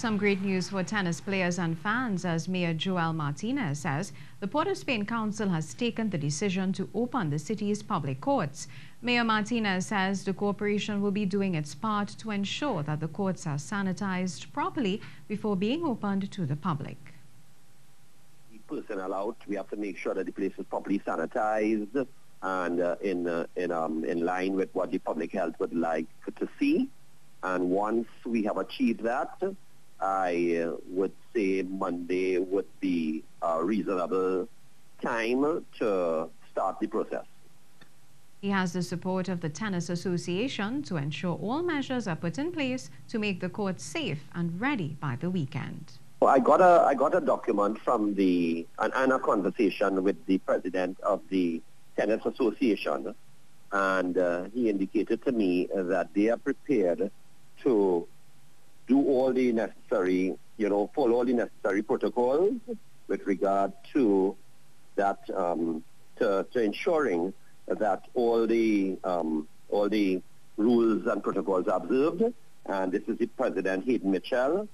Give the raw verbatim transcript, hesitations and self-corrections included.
Some great news for tennis players and fans, as Mayor Joel Martinez says the Port of Spain Council has taken the decision to open the city's public courts. Mayor Martinez says the corporation will be doing its part to ensure that the courts are sanitized properly before being opened to the public. Personnel out, we have to make sure that the place is properly sanitized and uh, in, uh, in, um, in line with what the public health would like to see. And once we have achieved that, I uh, would say Monday would be a reasonable time to start the process. He has the support of the Tennis Association to ensure all measures are put in place to make the court safe and ready by the weekend. Well, I got a I got a document from the an, and a conversation with the president of the Tennis Association, and uh, he indicated to me that they are prepared to do all the necessary, you know, follow all the necessary protocols with regard to that, um, to, to ensuring that all the um, all the rules and protocols are observed. And this is the president, Hayden Mitchell.